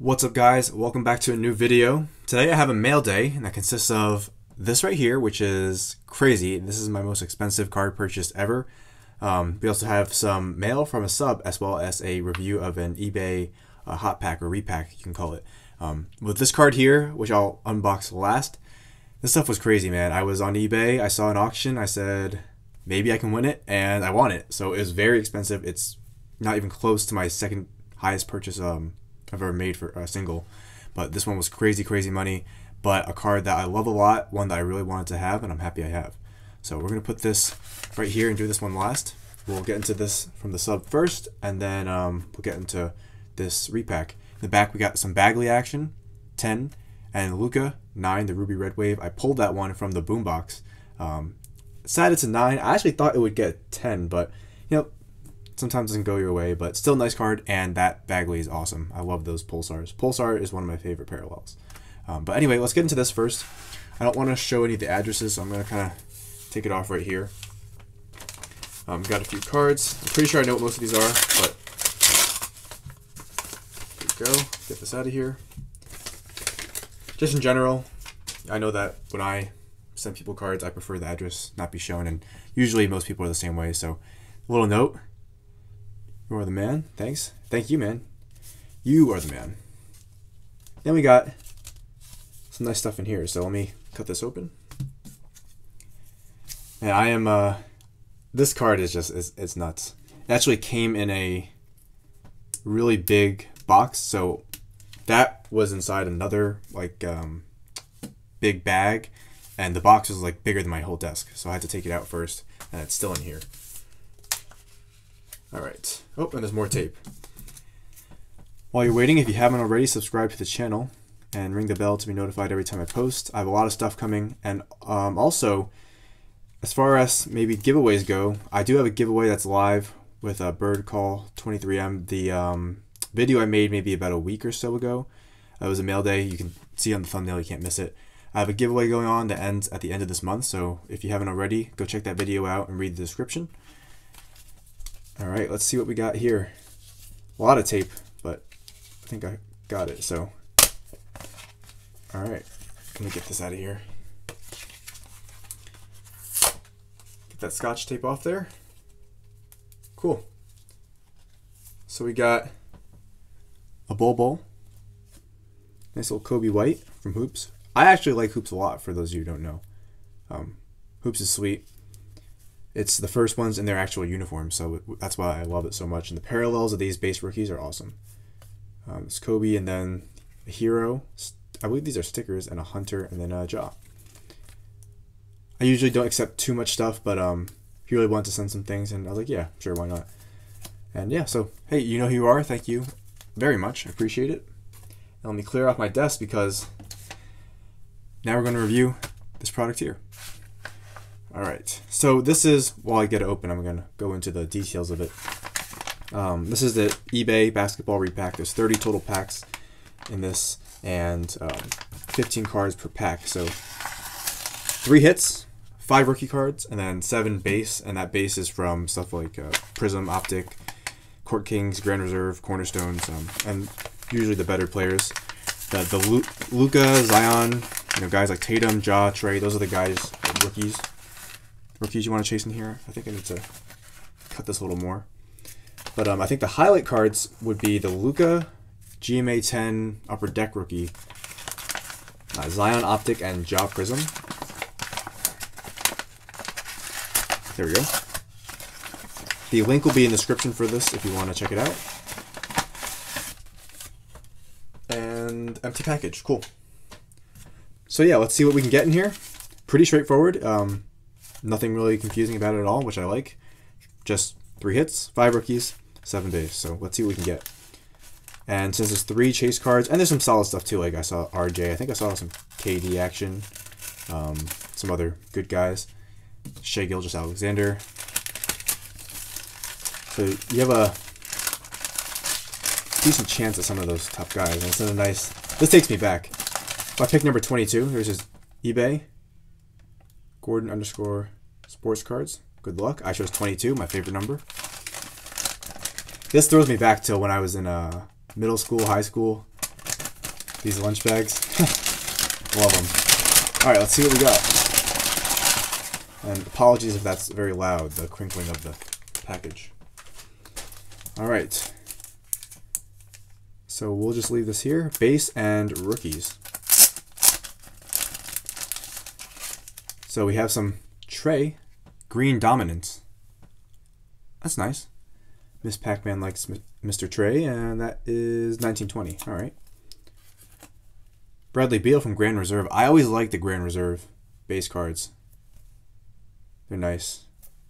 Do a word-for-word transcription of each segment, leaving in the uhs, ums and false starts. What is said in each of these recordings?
What's up guys, welcome back to a new video. Today I have a mail day and that consists of this right here, which is crazy. This is my most expensive card purchase ever. Um, we also have some mail from a sub as well as a review of an eBay uh, hot pack or repack, you can call it. Um, with this card here, which I'll unbox last, this stuff was crazy, man. I was on eBay, I saw an auction, I said maybe I can win it, and I won it. So it was very expensive. It's not even close to my second highest purchase um, I've ever made for a single, but this one was crazy crazy money, but a card that I love a lot, one that I really wanted to have, and I'm happy I have. So we're gonna put this right here and do this one last. We'll get into this from the sub first, and then um, we'll get into this repack. In the back we got some Bagley action, ten, and Luka, nine, the Ruby Red Wave. I pulled that one from the boombox. Um, sad it's a nine. I actually thought it would get ten, but you know, sometimes doesn't go your way, but still nice card, and that Bagley is awesome. I love those Pulsars. Pulsar is one of my favorite parallels. Um, but anyway, let's get into this first. I don't want to show any of the addresses, so I'm going to kind of take it off right here. Um, got a few cards. I'm pretty sure I know what most of these are, but there we go. Get this out of here. Just in general, I know that when I send people cards, I prefer the address not be shown, and usually most people are the same way, so a little note. You are the man. Thanks. Thank you, man. You are the man. Then we got some nice stuff in here. So let me cut this open. And I am, uh, this card is just, it's, it's nuts. It actually came in a really big box. So that was inside another, like, um, big bag. And the box was, like, bigger than my whole desk. So I had to take it out first. And it's still in here. All right. Oh, and there's more tape. While you're waiting, if you haven't already, subscribe to the channel and ring the bell to be notified every time I post. I have a lot of stuff coming. And um, also, as far as maybe giveaways go, I do have a giveaway that's live with a bird call twenty-three M. The um, video I made maybe about a week or so ago. It was a mail day. You can see on the thumbnail. You can't miss it. I have a giveaway going on that ends at the end of this month. So if you haven't already, go check that video out and read the description. All right, let's see what we got here. A lot of tape, but I think I got it, so. All right, let me get this out of here. Get that Scotch tape off there. Cool. So we got a Bol Bol. Nice little Kobe White from Hoops. I actually like Hoops a lot, for those of you who don't know. Um, Hoops is sweet. It's the first ones in their actual uniform, so that's why I love it so much. And the parallels of these base rookies are awesome. Um, it's Kobe, and then a Hero. I believe these are stickers, and a Hunter, and then a Ja. I usually don't accept too much stuff, but um, if you really want to send some things, and I was like, yeah, sure, why not? And yeah, so, hey, you know who you are. Thank you very much. I appreciate it. Now let me clear off my desk, because now we're going to review this product here. All right, so this is, while I get it open, I'm gonna go into the details of it. Um, this is the eBay basketball repack. There's thirty total packs in this, and um, fifteen cards per pack. So three hits, five rookie cards, and then seven base, and that base is from stuff like uh, Prism, Optic, Court Kings, Grand Reserve, Cornerstones, um, and usually the better players. The, the Lu Luka, Zion, you know, guys like Tatum, Ja, Trey, those are the guys, the rookies. Rookies you want to chase in here. I think I need to cut this a little more. But um, I think the highlight cards would be the Luka, G M A ten, Upper Deck Rookie, uh, Zion Optic, and Ja Prism. There we go. The link will be in the description for this if you want to check it out. And empty package. Cool. So yeah, let's see what we can get in here. Pretty straightforward. Um, Nothing really confusing about it at all, which I like. Just three hits, five rookies, seven base. So let's see what we can get. And since there's three chase cards, and there's some solid stuff too. Like I saw R J. I think I saw some K D action. Um, some other good guys. Shai Gilgeous-Alexander. So you have a decent chance at some of those top guys. And it's a nice... This takes me back. My pick number twenty-two. Here's his eBay. Gordon underscore sports cards. Good luck. I chose twenty-two, my favorite number. This throws me back to when I was in uh, middle school, high school. These lunch bags. Love them. Alright, let's see what we got. And apologies if that's very loud, the crinkling of the package. Alright. So we'll just leave this here. Base and rookies. So we have some Trey Green dominance. That's nice. Miss Pac-Man likes Mister Trey, and that is nineteen twenty. All right. Bradley Beal from Grand Reserve. I always like the Grand Reserve base cards. They're nice.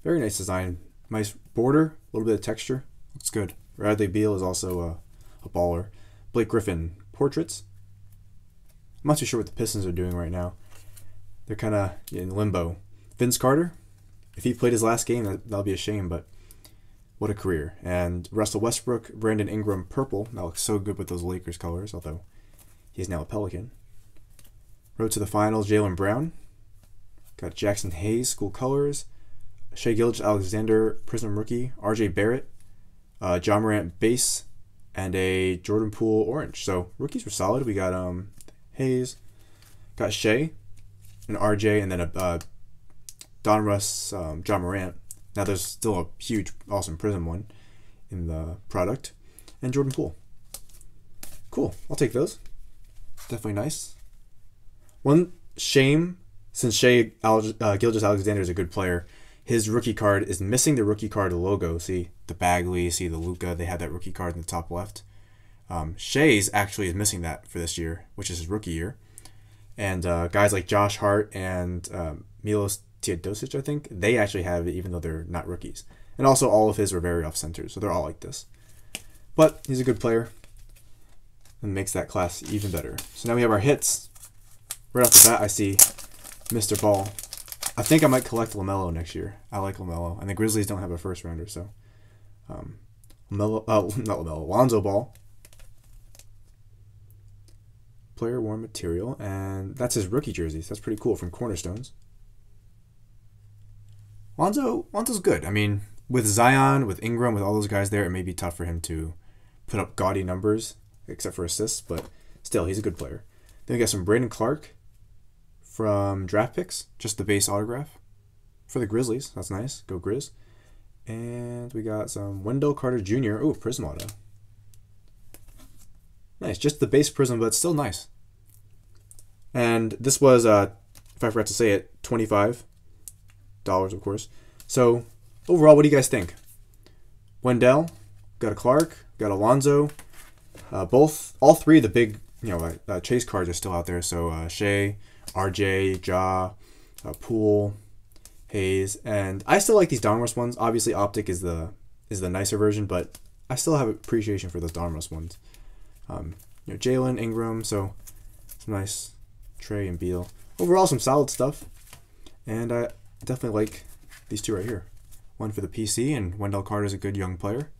Very nice design. Nice border, a little bit of texture. Looks good. Bradley Beal is also a, a baller. Blake Griffin portraits. I'm not too sure what the Pistons are doing right now. They're kind of in limbo. Vince Carter, if he played his last game, that, that'll be a shame, but what a career. And Russell Westbrook, Brandon Ingram, purple. That looks so good with those Lakers colors, although he's now a Pelican. Road to the finals, Jaylen Brown. Got Jaxson Hayes, school colors. Shai Gilgeous-Alexander, prism rookie. R J. Barrett, uh, Ja Morant, base, and a Jordan Poole orange. So rookies were solid. We got um, Hayes, got Shai, an R J, and then a uh, Don Russ, um, Ja Morant. Now there's still a huge, awesome prism one in the product. And Jordan Poole. Cool. I'll take those. Definitely nice. One shame, since Shai uh, Gilgeous-Alexander is a good player, his rookie card is missing the rookie card logo. See the Bagley, see the Luka. They have that rookie card in the top left. Um, Shai's actually is missing that for this year, which is his rookie year. And uh, guys like Josh Hart and um, Milos Teodosic, I think, they actually have it even though they're not rookies. And also all of his are very off-centered, so they're all like this. But he's a good player and makes that class even better. So now we have our hits. Right off the bat, I see Mister Ball. I think I might collect LaMelo next year. I like LaMelo. And the Grizzlies don't have a first-rounder, so... Um, LaMelo, uh, not LaMelo, Lonzo Ball. Player worn material, and that's his rookie jerseys. That's pretty cool from Cornerstones. Lonzo, Lonzo's good. I mean, with Zion, with Ingram, with all those guys there, it may be tough for him to put up gaudy numbers, except for assists, but still, he's a good player. Then we got some Brandon Clarke from Draft Picks, just the base autograph for the Grizzlies. That's nice. Go Grizz. And we got some Wendell Carter Junior Ooh, prism auto. Nice, just the base prism, but still nice. And this was, uh, if I forgot to say it, twenty-five dollars, of course. So, overall, what do you guys think? Wendell, got a Clarke, got a Lonzo. Uh, both, all three of the big, you know, uh, chase cards are still out there. So, uh, Shai, R J, Ja, uh, Poole, Hayes. And I still like these Donruss ones. Obviously, Optic is the is the nicer version, but I still have appreciation for those Donruss ones. Um, you know, Jalen, Ingram, so some nice Trey and Beal. Overall, some solid stuff, and I definitely like these two right here. One for the P C, and Wendell Carter is a good young player.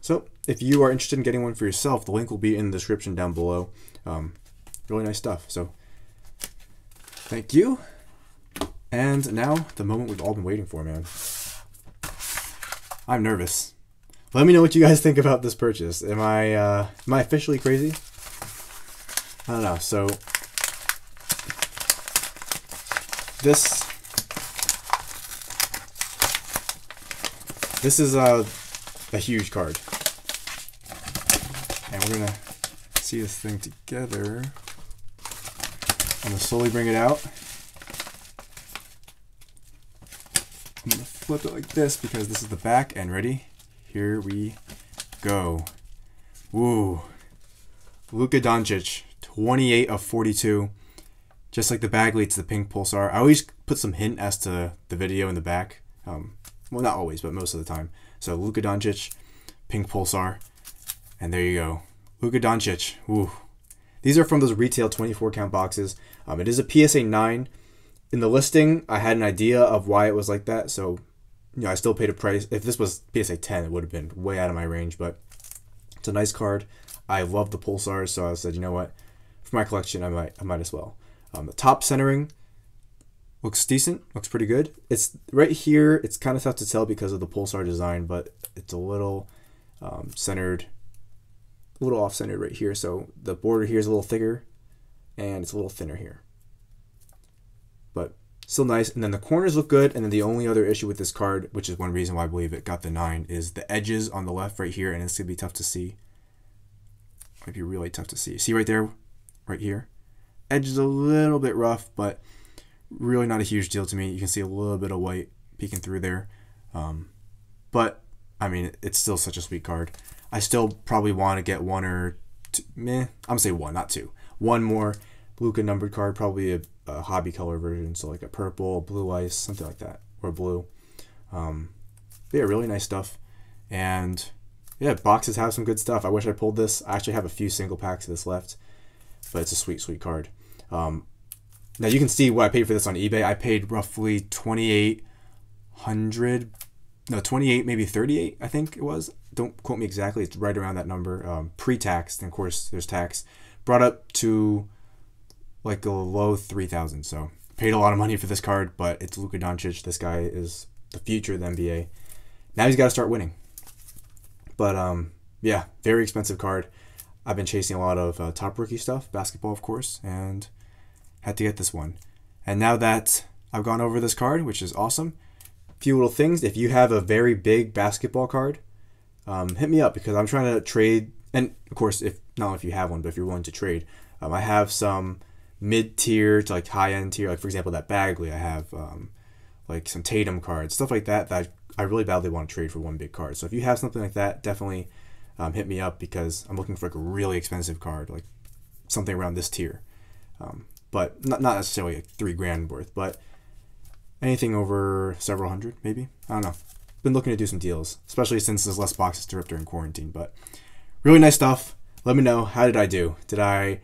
So, if you are interested in getting one for yourself, the link will be in the description down below. Um, really nice stuff. So, thank you. And now, the moment we've all been waiting for, man. I'm nervous. Let me know what you guys think about this purchase. Am I uh, am I officially crazy? I don't know. So this this is a a huge card, and we're gonna see this thing together. I'm gonna slowly bring it out. I'm gonna flip it like this because this is the back. And ready? Here we go. Woo. Luka Doncic, twenty-eight of forty-two. Just like the Bagley, it's the pink pulsar. I always put some hint as to the video in the back. Um, well, not always, but most of the time. So Luka Doncic, pink pulsar. And there you go. Luka Doncic. Woo. These are from those retail twenty-four count boxes. Um, it is a P S A nine. In the listing, I had an idea of why it was like that, so... You know, I still paid a price. If this was P S A ten, it would have been way out of my range, but it's a nice card. I love the pulsars, so I said, you know what? For my collection, I might I might as well. Um, the top centering looks decent, looks pretty good. It's right here. It's kind of tough to tell because of the pulsar design, but it's a little um, centered a little off-centered right here, so the border here is a little thicker and it's a little thinner here, but still nice. And then the corners look good, and then the only other issue with this card, which is one reason why I believe it got the nine, is the edges on the left right here, and it's gonna be tough to see. It'd be really tough to see. See right there, right here, edge is a little bit rough, but really not a huge deal to me. You can see a little bit of white peeking through there, um, but I mean, it's still such a sweet card. I still probably want to get one or two, meh, I'm gonna say one, not two, one more Luka numbered card, probably a, a hobby color version, so like a purple, blue ice, something like that, or blue. Um, yeah, really nice stuff, and yeah, boxes have some good stuff. I wish I pulled this. I actually have a few single packs of this left, but it's a sweet, sweet card. Um, now you can see what I paid for this on eBay. I paid roughly twenty-eight hundred, no, twenty-eight, maybe thirty-eight, I think it was. Don't quote me exactly. It's right around that number, um, pre-tax, and of course there's tax. Brought up to like a low three thousand. So paid a lot of money for this card, but it's Luka Doncic. This guy is the future of the N B A. Now he's got to start winning. But um, yeah, very expensive card. I've been chasing a lot of uh, top rookie stuff, basketball, of course, and had to get this one. And now that I've gone over this card, which is awesome, a few little things. If you have a very big basketball card, um, hit me up, because I'm trying to trade. And of course, if not if you have one, but if you're willing to trade, um, I have some mid-tier to like high-end tier. Like for example, that Bagley. I have um, like some Tatum cards, stuff like that that I really badly want to trade for one big card. So if you have something like that, definitely um, hit me up, because I'm looking for like a really expensive card, like something around this tier. Um, but not, not necessarily like three grand worth, but anything over several hundred, maybe. I don't know. Been looking to do some deals, especially since there's less boxes to rip during quarantine. But really nice stuff. Let me know, how did I do? Did I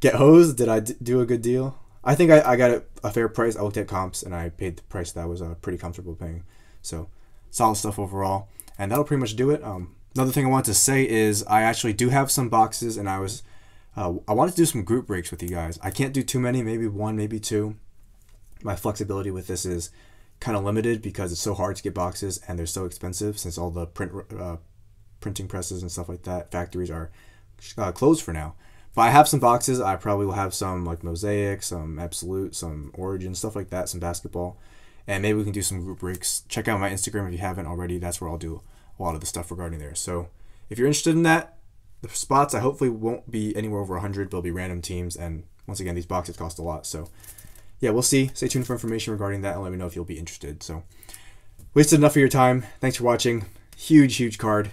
get hosed? Did I d do a good deal? I think I, I got a, a fair price. I looked at comps and I paid the price that I was uh, pretty comfortable paying. So solid stuff overall, and that'll pretty much do it. Um, another thing I want to say is I actually do have some boxes, and I was uh, I wanted to do some group breaks with you guys. I can't do too many, maybe one, maybe two. My flexibility with this is kind of limited because it's so hard to get boxes, and they're so expensive since all the print uh, printing presses and stuff like that, factories are uh, closed for now. But I have some boxes. I probably will have some like Mosaic, some Absolute, some Origin, stuff like that, some basketball. And maybe we can do some group breaks. Check out my Instagram if you haven't already. That's where I'll do a lot of the stuff regarding there. So if you're interested in that, the spots I hopefully won't be anywhere over one hundred. They'll be random teams. And once again, these boxes cost a lot. So yeah, we'll see. Stay tuned for information regarding that, and let me know if you'll be interested. So wasted enough of your time. Thanks for watching. Huge, huge card.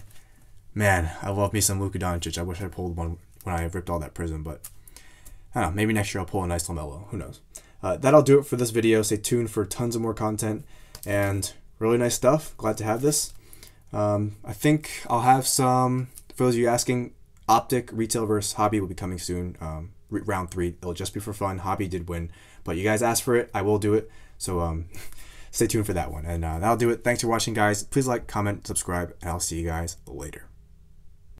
Man, I love me some Luka Doncic. I wish I pulled one when I ripped all that Prism, but I don't know. Maybe next year I'll pull a nice LaMelo. Who knows? Uh, that'll do it for this video. Stay tuned for tons of more content and really nice stuff. Glad to have this. Um, I think I'll have some, for those of you asking, Optic, Retail versus Hobby will be coming soon. Um, round three, it'll just be for fun. Hobby did win, but you guys asked for it. I will do it. So um, stay tuned for that one. And uh, that'll do it. Thanks for watching, guys. Please like, comment, subscribe, and I'll see you guys later.